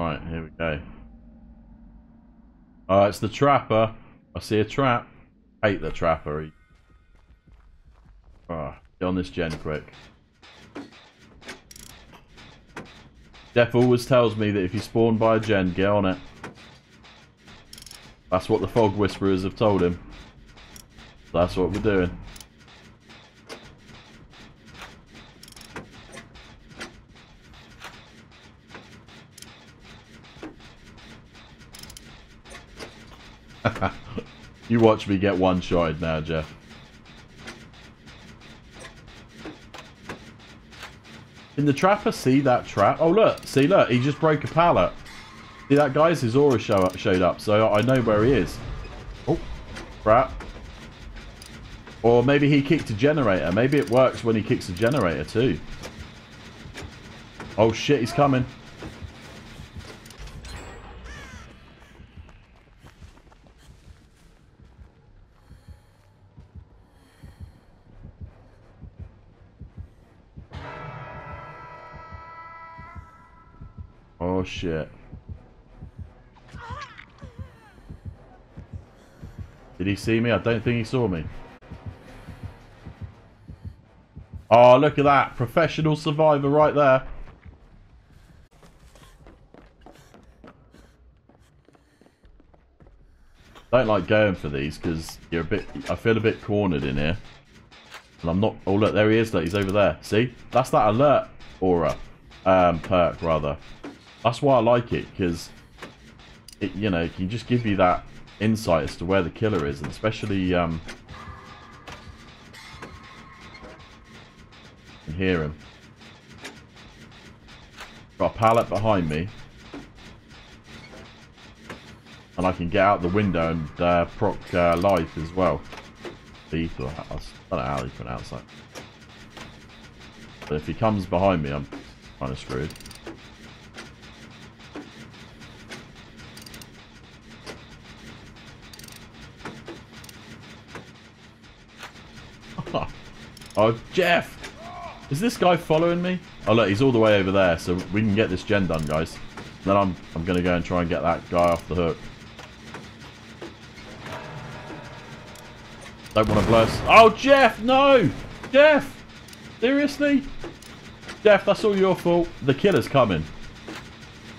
Right, here we go. Alright, it's the trapper. I see a trap. Hate the trapper. Oh, get on this gen quick. Jeff always tells me that if you spawn by a gen, get on it. That's what the fog whisperers have told him. That's what we're doing. You watch me get one-shotted now, Jeff. Can the trapper see that trap? Oh, look. See, look. He just broke a pallet. See that, guys? His aura showed up, so I know where he is. Oh, crap. Or maybe he kicked a generator. Maybe it works when he kicks a generator, too. Oh, shit. He's coming. Oh, shit. Did he see me? I don't think he saw me. Oh, look at that. Professional survivor right there. Don't like going for these because you're a bit... I feel a bit cornered in here. And I'm not... Oh, look. There he is. Look, he's over there. See? That's that alert aura. Perk, rather. That's why I like it, because it, you know, can just give you that insight as to where the killer is, and especially you can hear him. Got a pallet behind me, and I can get out the window and proc life as well. Thief, or I don't know how you pronounce that. But if he comes behind me, I'm kind of screwed. Oh, Jeff! Is this guy following me? Oh, look, he's all the way over there, so we can get this gen done, guys. Then I'm going to go and try and get that guy off the hook. Don't want to blast. Oh, Jeff! No! Jeff! Seriously? Jeff, that's all your fault. The killer's coming.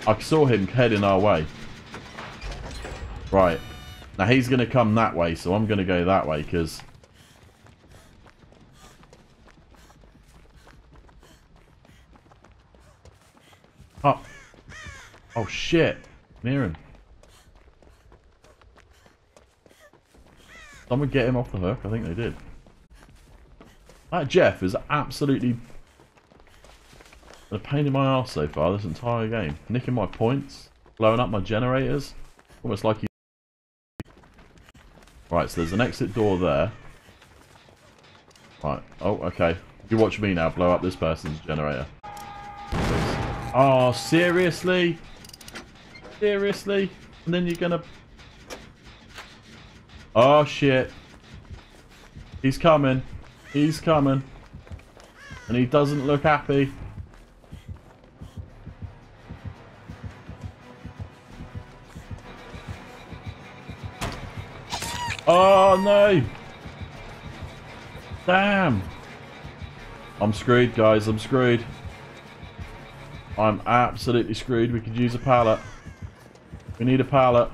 I saw him heading our way. Right. Now, he's going to come that way, so I'm going to go that way, because... Oh. Oh, shit. Near him. Someone get him off the hook. I think they did. That Jeff is absolutely a pain in my arse so far this entire game. Nicking my points. Blowing up my generators. Almost like he... Right, so there's an exit door there. Right. Oh, okay. You watch me now blow up this person's generator. Oh, seriously? Seriously? And then you're gonna... Oh, shit. He's coming. He's coming. And he doesn't look happy. Oh, no. Damn. I'm screwed, guys. I'm screwed. I'm absolutely screwed. We could use a pallet. We need a pallet.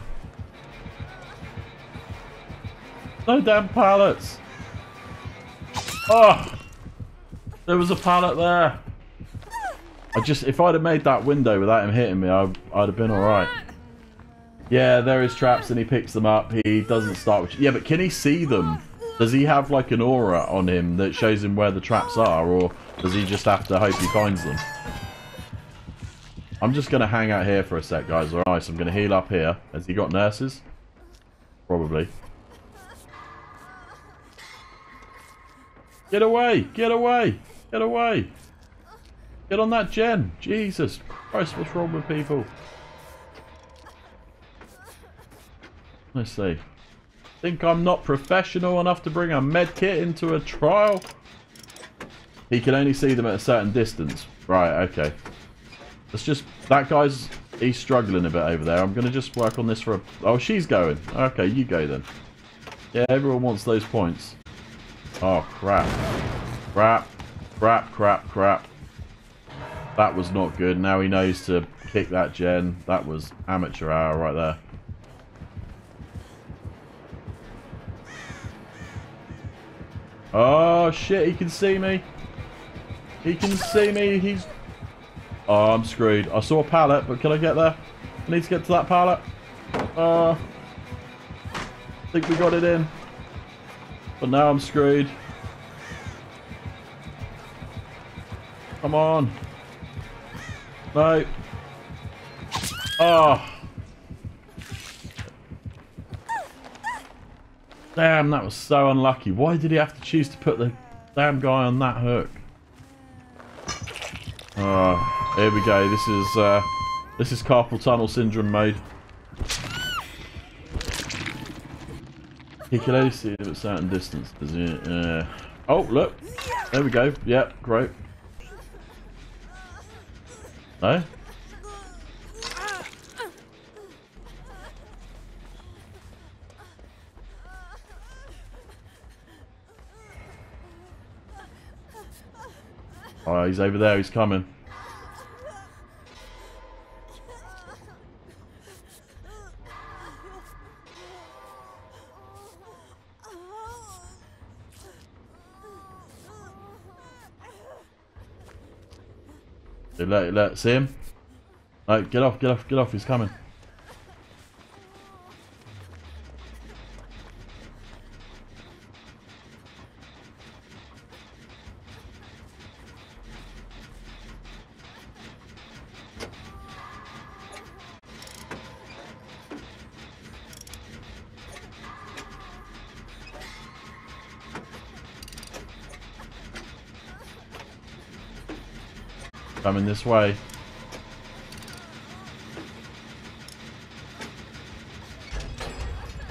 No damn pallets. Oh, there was a pallet there. I just, if I'd have made that window without him hitting me, I'd have been all right. Yeah, there is traps, and he picks them up. He doesn't start with... Yeah, but can he see them? Does he have like an aura on him that shows him where the traps are, or does he just have to hope he finds them? I'm just going to hang out here for a sec, guys. Alright, so I'm going to heal up here. Has he got nurses? Probably. Get away! Get away! Get away! Get on that gen! Jesus Christ, what's wrong with people? Let's see. Think I'm not professional enough to bring a med kit into a trial? He can only see them at a certain distance. Right, okay. Let's just... That guy's He's struggling a bit over there. I'm going to just work on this for a... Oh, she's going. Okay, you go then. Yeah, everyone wants those points. Oh, crap. Crap. Crap, crap, crap. That was not good. Now he knows to kick that gen. That was amateur hour right there. Oh, shit. He can see me. He can see me. He's... Oh, I'm screwed. I saw a pallet, but can I get there? I need to get to that pallet. I think we got it in. But now I'm screwed. Come on. No. Oh. Damn, that was so unlucky. Why did he have to choose to put the damn guy on that hook? Oh. Here we go. This is carpal tunnel syndrome mode. You can only see it at certain distances. Yeah. Oh look, there we go. Yep, great. No. Oh, he's over there. He's coming. Let's see him. All right, get off, get off, get off. He's coming. Coming this way.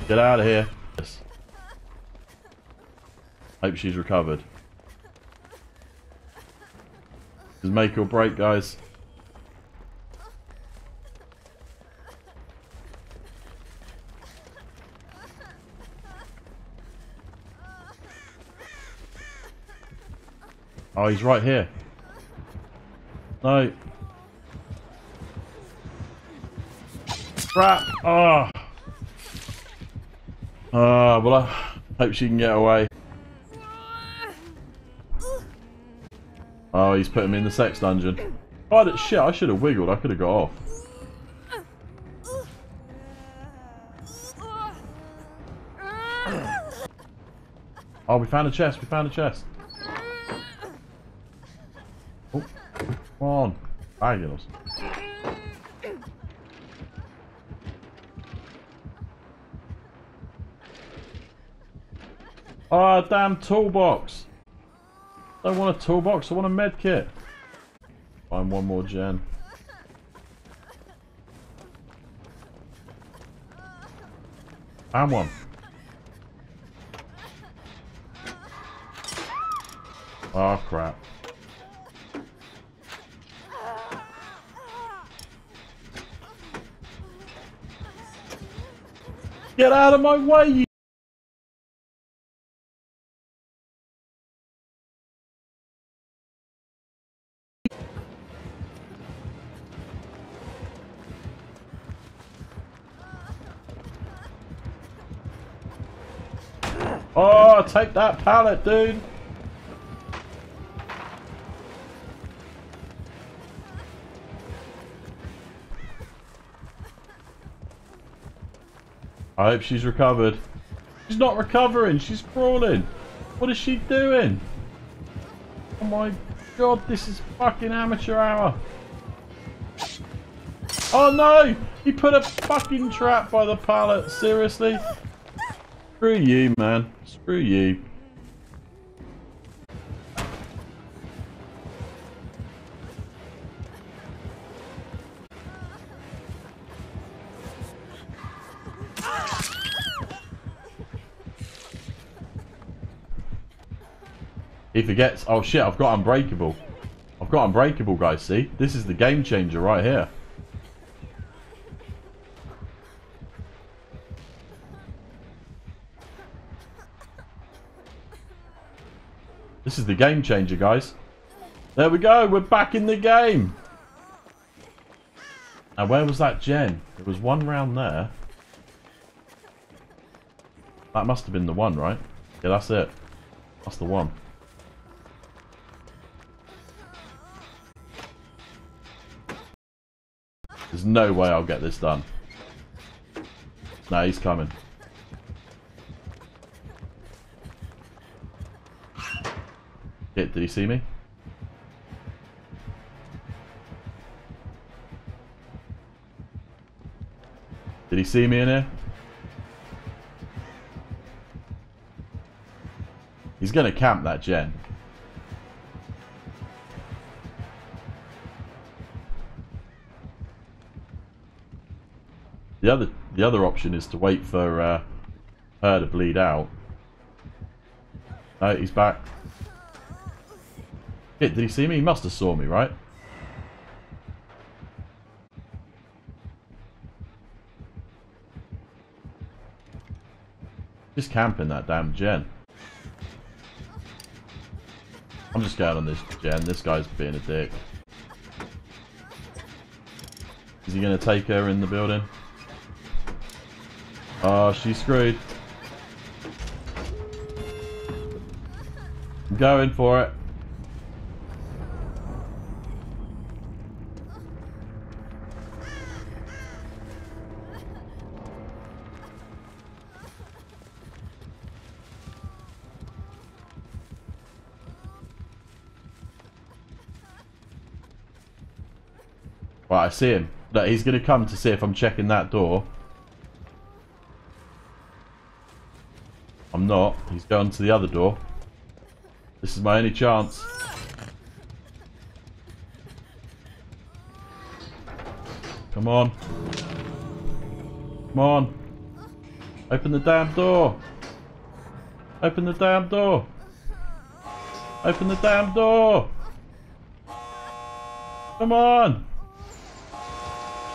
Get out of here. Yes. Hope she's recovered. This is make or break, guys. Oh, he's right here. No. Crap! Ah. Oh. Ah. Well, I hope she can get away. Oh, he's putting me in the sex dungeon. Oh, that shit! I should have wiggled. I could have got off. Oh, we found a chest. We found a chest. Oh. Come on, bagels. Oh, damn toolbox. I don't want a toolbox, I want a med kit. Find one more gen. Found one. Oh, crap. Get out of my way, you... Oh, take that pallet, dude. I hope she's recovered. She's not recovering. She's crawling. What is she doing? Oh my god, this is fucking amateur hour. Oh no! You put a fucking trap by the pallet. Seriously? Screw you, man. Screw you. He forgets. Oh shit, I've got Unbreakable. I've got Unbreakable, guys, see? This is the game changer right here. This is the game changer, guys. There we go. We're back in the game. Now, where was that gen? There was one round there. That must have been the one, right? Yeah, that's it. That's the one. There's no way I'll get this done. No, he's coming. Shit, did he see me? Did he see me in here? He's gonna camp that gen. The other option is to wait for her to bleed out. Oh, he's back. Shit, did he see me? He must have saw me, right? Just camping that damn gen. I'm just going on this gen. This guy's being a dick. Is he going to take her in the building? Oh, she's screwed. I'm going for it. Right, I see him. Look, he's going to come to see if I'm checking that door. I'm not. He's going to the other door. This is my only chance. Come on. Come on. Open the damn door. Open the damn door. Open the damn door. Come on.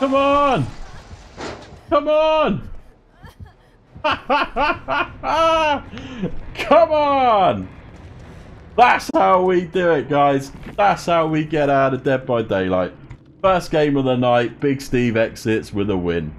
Come on! Come on! Come on! That's how we do it, guys. That's how we get out of Dead by Daylight. First game of the night, Big Steve exits with a win.